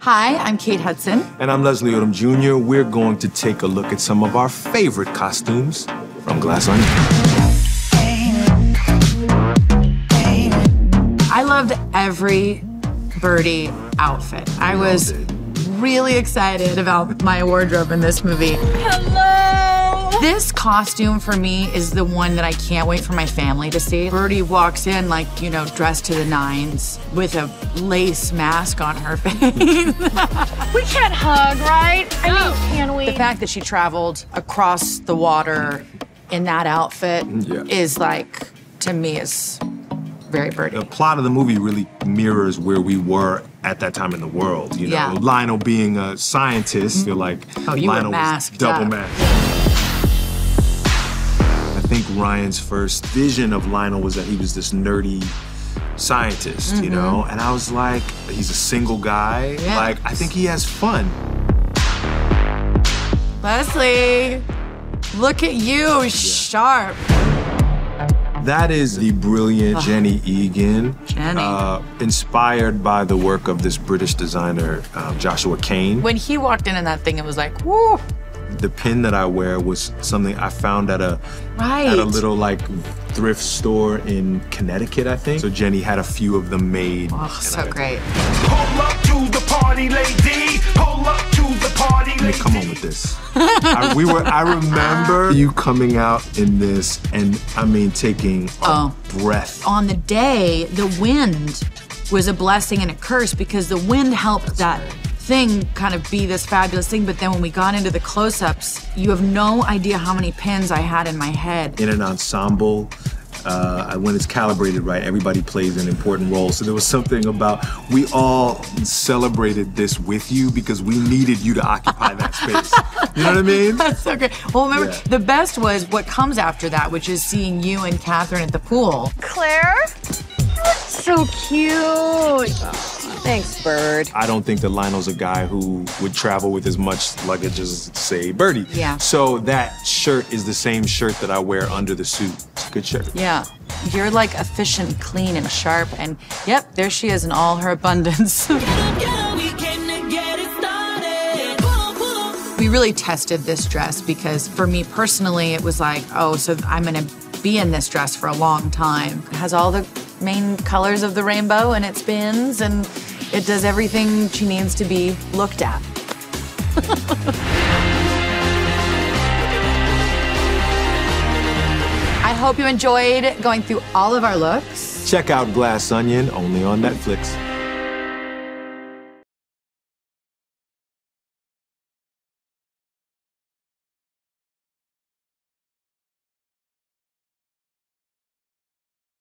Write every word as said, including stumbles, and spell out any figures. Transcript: Hi, I'm Kate Hudson. And I'm Leslie Odom Junior We're going to take a look at some of our favorite costumes from Glass Onion. I loved every Birdie outfit. I was really excited about my wardrobe in this movie. Hello! This costume for me is the one that I can't wait for my family to see. Birdie walks in like, you know, dressed to the nines with a lace mask on her face. We can't hug, right? I mean, can we? The fact that she traveled across the water in that outfit yeah. is like, to me, is very Birdie. The plot of the movie really mirrors where we were at that time in the world. You know, yeah. Lionel being a scientist, mm-hmm. you're like, oh, you Lionel was double masked. I think Ryan's first vision of Lionel was that he was this nerdy scientist, mm-hmm. you know? And I was like, he's a single guy. Yeah. Like, I think he has fun. Leslie, look at you, yeah. sharp. That is the brilliant Jenny Egan, Jenny. Uh, inspired by the work of this British designer, um, Joshua Kane. When he walked in in that thing, it was like, woo! The pin that I wear was something I found at a, right. at a little like thrift store in Connecticut, I think. So Jenny had a few of them made. Oh, so great. Pull up to the party, lady. Pull up to the party, lady. Come on with this. I, we were, I remember you coming out in this and, I mean, taking a oh. breath. On the day, the wind was a blessing and a curse because the wind helped That's that right. thing kind of be this fabulous thing. But then when we got into the close-ups, you have no idea how many pins I had in my head. In an ensemble, Uh, when it's calibrated right, everybody plays an important role. So there was something about, we all celebrated this with you because we needed you to occupy that space. You know what I mean? That's so great. Well, remember, yeah. the best was what comes after that, which is seeing you and Catherine at the pool. Claire, you look so cute. Oh. Thanks, Bird. I don't think that Lionel's a guy who would travel with as much luggage as, say, Birdie. Yeah. So that shirt is the same shirt that I wear under the suit. It's a good shirt. Yeah. You're like efficient, clean, and sharp, and yep, there she is in all her abundance. We really tested this dress because for me personally, it was like, oh, so I'm gonna be in this dress for a long time. It has all the main colors of the rainbow and it spins and it does everything she needs to be looked at. I hope you enjoyed going through all of our looks. Check out Glass Onion, only on Netflix.